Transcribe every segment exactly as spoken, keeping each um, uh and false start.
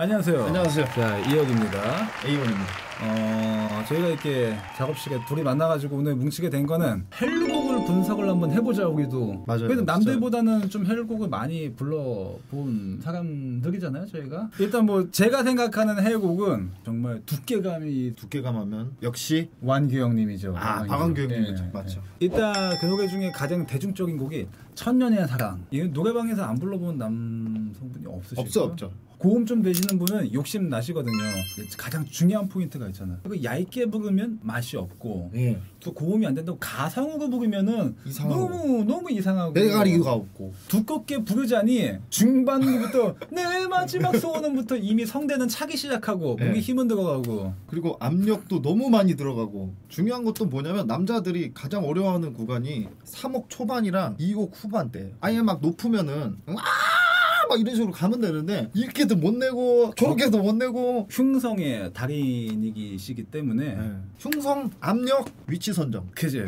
안녕하세요. 안녕하세요. 자, 이혁입니다. 에이원입니다. 어, 저희가 이렇게 작업실에 둘이 만나가지고 오늘 뭉치게 된 거는 헬곡을 분석을 한번 해보자. 여기도 맞아요. 그래도 남들보다는 좀 헬곡을 많이 불러본 사람들이잖아요, 저희가. 일단 뭐 제가 생각하는 헬곡은 정말 두께감이 두께감하면 역시 완규 형님이죠. 아, 박완규 형님. 네, 맞죠. 네. 일단 그 노래 중에 가장 대중적인 곡이 천년의 사랑. 이 노래방에서 안 불러본 남성분이 없으시죠? 없어 없죠. 고음 좀 되시는 분은 욕심 나시거든요. 가장 중요한 포인트가 있잖아요. 그리고 얇게 부르면 맛이 없고, 예. 또 고음이 안 된다고 가상으로 부르면은 이상하고. 너무 너무 이상하고 배갈 이유가 없고, 두껍게 부르자니 중반부터 내 마지막 소원은부터 이미 성대는 차기 시작하고 목이 예. 힘은 들어가고, 그리고 압력도 너무 많이 들어가고. 중요한 것도 뭐냐면 남자들이 가장 어려워하는 구간이 삼 억 초반이랑 이 억 후반대. 아예 막 높으면은 막 이런 식으로 가면 되는데 이렇게도 못 내고 저렇게도 못 내고 흉성의 달인이시기 때문에 네. 흉성, 압력, 위치 선정 그죠.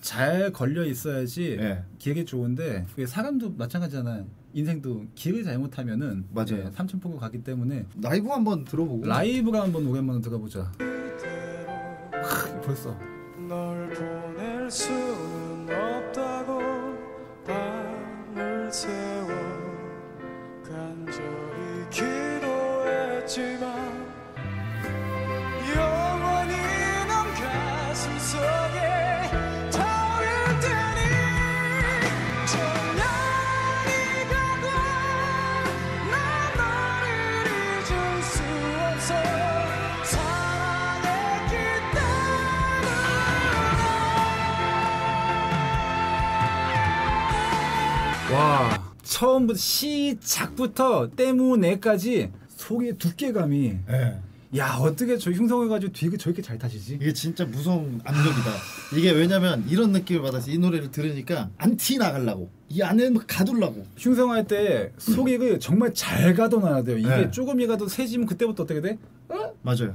잘 걸려 있어야지 네. 기획이 좋은데 사람도 마찬가지잖아요. 인생도 길을 잘못하면은 맞아요. 네, 삼천포로 가기 때문에 라이브 한번 들어보고 라이브가 한번 오랜만에 들어보자. 하, 벌써 널 보낼 수는 없다고 밤을 세워 간절히 기도했지만 영원히 넌 가슴 속에 타오를 테니 천년이 가도 난 너를 잊을 수 없어 사랑했기 때문에. 와, 처음부터 시작부터 때문에까지 소리의 두께감이 네. 야, 어떻게 저 흉성을 가지고 뒤에 저렇게 잘 타시지? 이게 진짜 무서운 압력이다. 이게 왜냐면 이런 느낌을 받아서 이 노래를 들으니까 안 튀어나가려고 이 안에 막 가두려고 흉성할 때 소리를 정말 잘 가둬놔야 돼요. 이게 네. 조금이라도 세지면 그때부터 어떻게 돼? 어? 맞아요.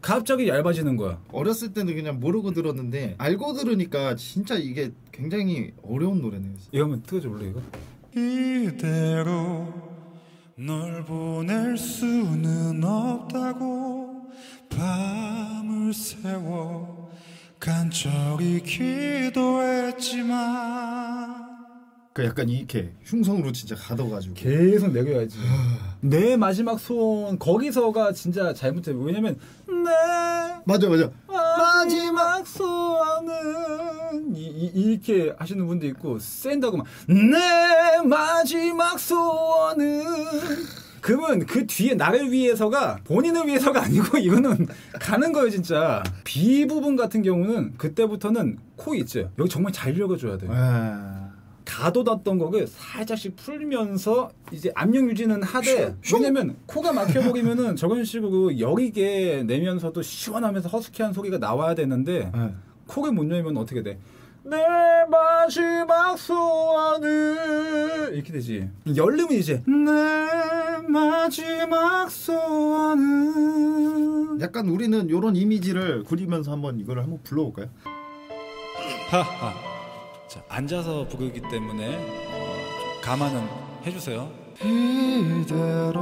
갑자기 얇아지는 거야. 어렸을 때는 그냥 모르고 들었는데 알고 들으니까 진짜 이게 굉장히 어려운 노래네요. 이거 한번 틀어줘 볼래 이거? 이대로 널 보낼 수는 없다고 밤을 새워 간절히 기도했지만 그 약간 이렇게 흉성으로 진짜 가둬가지고 계속 내려야지. 내 마지막 소원 거기서가 진짜 잘못해. 왜냐면 내 맞아 맞아 마지막 소원은 이, 이, 이렇게 하시는 분도 있고 센다고 막 내 마지막 소원은 그러면 그 뒤에 나를 위해서가 본인을 위해서가 아니고 이거는 가는 거예요 진짜. B 부분 같은 경우는 그때부터는 코 있죠. 여기 정말 잘 읽어줘야 돼요. 에이. 가둬뒀던 거를 살짝씩 풀면서 이제 압력 유지는 하되 슈, 슈. 왜냐면 코가 막혀버리면은 저런 식으로 여리게 내면서도 시원하면서 허스키한 소리가 나와야 되는데 네. 코를 못 열면 어떻게 돼? 내 마지막 소원을 이렇게 되지. 열리면 이제 내 마지막 소원은 약간 우리는 요런 이미지를 그리면서 한번 이거를 한번 불러볼까요? 하하. 자, 앉아서 부르기 때문에 어, 감안은 해주세요. 이대로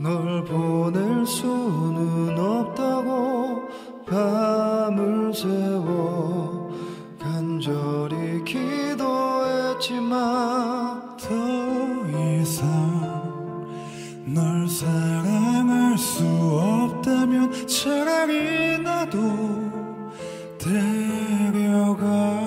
널 보낼 수는 없다고 밤을 새워 간절히 기도했지만 더 이상 널 사랑할 수 없다면 차라리 나도 데려가.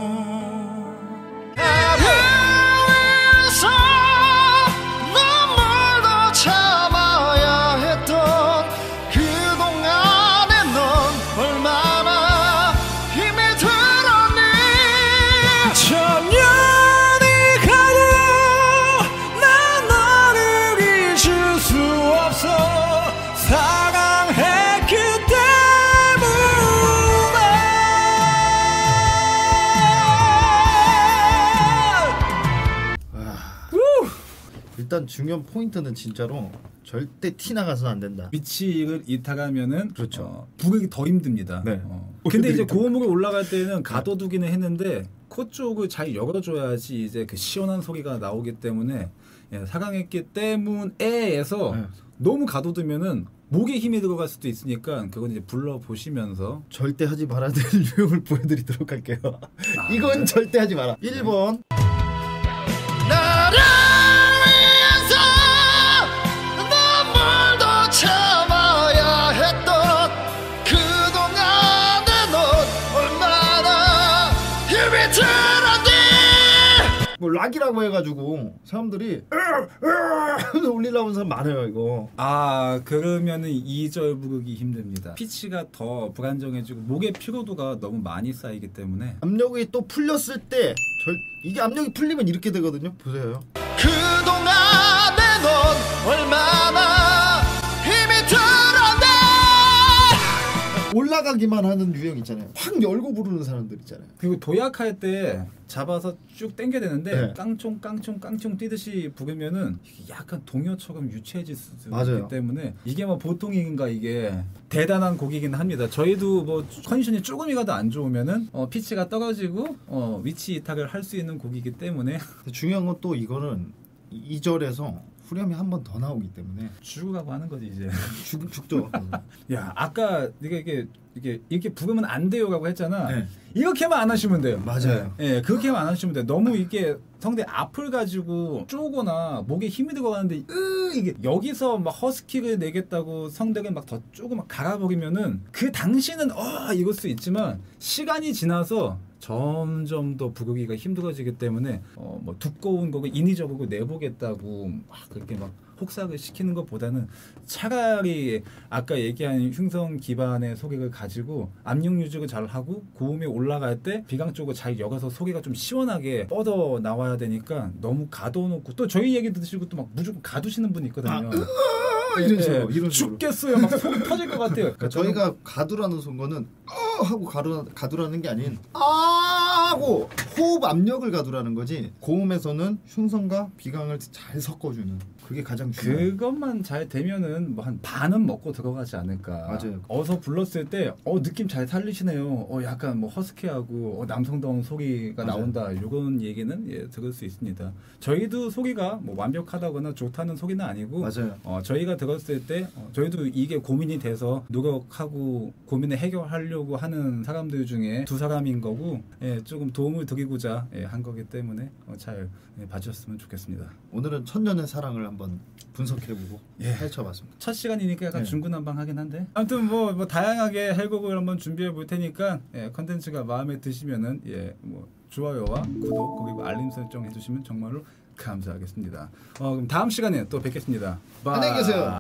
일단 중요한 포인트는 진짜로 절대 티나가서는 안 된다. 위치를 이탈하면은 그렇죠. 어, 부르기 더 힘듭니다. 네. 어. 근데 이제 고음으로 올라갈 때는 가둬두기는 했는데 코 쪽을 잘 열어줘야지 이제 그 시원한 소리가 나오기 때문에 사강했기 때문에에서 네. 너무 가둬두면은 목에 힘이 들어갈 수도 있으니까 그건 이제 불러 보시면서 절대 하지 말아야 될 유형을 보여드리도록 할게요. 아, 이건 네. 절대 하지 마라. 네. 일 번. 뭐 락이라고 해가지고 사람들이 으으으으으으으으으으으으으으으으으으으으으으으으으으으으으으으으으으으으으으으으으으으으으으으으 올리려고 하는 사람 많아요. 이거 아 그러면은 이 절 부르기 힘듭니다. 피치가 더 불안정해지고 목의 피로도가 너무 많이 쌓이기 때문에 압력이 또 풀렸을 때 절... 이게 압력이 풀리면 이렇게 되거든요. 보세요. 그동안에 넌 얼마나 힘이 들었네. 올라가기만 하는 유형 있잖아요. 확 열고 부르는 사람들 있잖아요. 그리고 도약할 때 잡아서 쭉 당겨야 되는데 네. 깡총 깡총 깡총 뛰듯이 부르면은 약간 동요처럼 유치해질 수도 맞아요. 있기 때문에 이게 뭐 보통인가 이게 네. 대단한 곡이긴 합니다. 저희도 뭐 컨디션이 조금이라도 안 좋으면은 어 피치가 떨어지고 어 위치 이탈을 할 수 있는 곡이기 때문에 중요한 건 또 이거는 이 절에서 후렴이 한 번 더 나오기 때문에 죽으라고 하는 거지 이제. 죽 죽죠. 야 아까 네가 이게 이게 이렇게 부르면 안 돼요라고 했잖아. 네. 이렇게만 안 하시면 돼요. 맞아요. 예, 네. 네, 그렇게만 안 하시면 돼요. 너무 이게 성대 앞을 가지고 쪼거나 목에 힘이 들어가는데 으 이게 여기서 막 허스키를 내겠다고 성대를 막 더 쪼고 막 갈아버리면은 그 당시는 어 이럴 수 있지만 시간이 지나서. 점점 더 부르기가 힘들어지기 때문에 어 뭐 두꺼운 거고 인위적으로 내보겠다고 막 그렇게 막 혹사를 시키는 것보다는 차라리 아까 얘기한 흉성 기반의 소리를 가지고 압력 유지를 잘 하고 고음이 올라갈 때 비강 쪽을 잘 여가서 소리가 좀 시원하게 뻗어 나와야 되니까 너무 가둬놓고 또 저희 얘기 들으시고 또 막 무조건 가두시는 분이 있거든요. 아, 이런 식으로, 네, 이런 식으로. 죽겠어요. 막 속 터질 것 같아요. 그러니까 저희가 가두라는 손거는 어 하고 가두라, 가두라는 게 아닌 아 하고 호흡 압력을 가두라는 거지 고음에서는 흉성과 비강을 잘 섞어주는 그게 가장 중요해요. 그것만 잘 되면은 뭐 한 반은 먹고 들어가지 않을까. 맞아요. 어서 불렀을 때 어 느낌 잘 살리시네요. 어 약간 뭐 허스키하고 어, 남성다운 소리가 맞아요. 나온다. 이런 얘기는 예, 들을 수 있습니다. 저희도 소리가 뭐 완벽하다거나 좋다는 소리는 아니고 맞아요. 어, 저희가 들었을 때 어, 저희도 이게 고민이 돼서 노력하고 고민을 해결하려고 하는 사람들 중에 두 사람인 거고 예, 조금 도움을 드리고자 예, 한 거기 때문에 어, 잘 예, 봐주셨으면 좋겠습니다. 오늘은 천년의 사랑을 한번 분석해보고 예. 펼쳐봤습니다. 첫 시간이니까 약간 예. 중구난방하긴 한데 아무튼 뭐, 뭐 다양하게 해곡을 한번 준비해볼 테니까 예, 컨텐츠가 마음에 드시면은 예, 뭐 좋아요와 구독 그리고 알림 설정 해주시면 정말로 감사하겠습니다. 어, 그럼 다음 시간에 또 뵙겠습니다. 안녕히 계세요.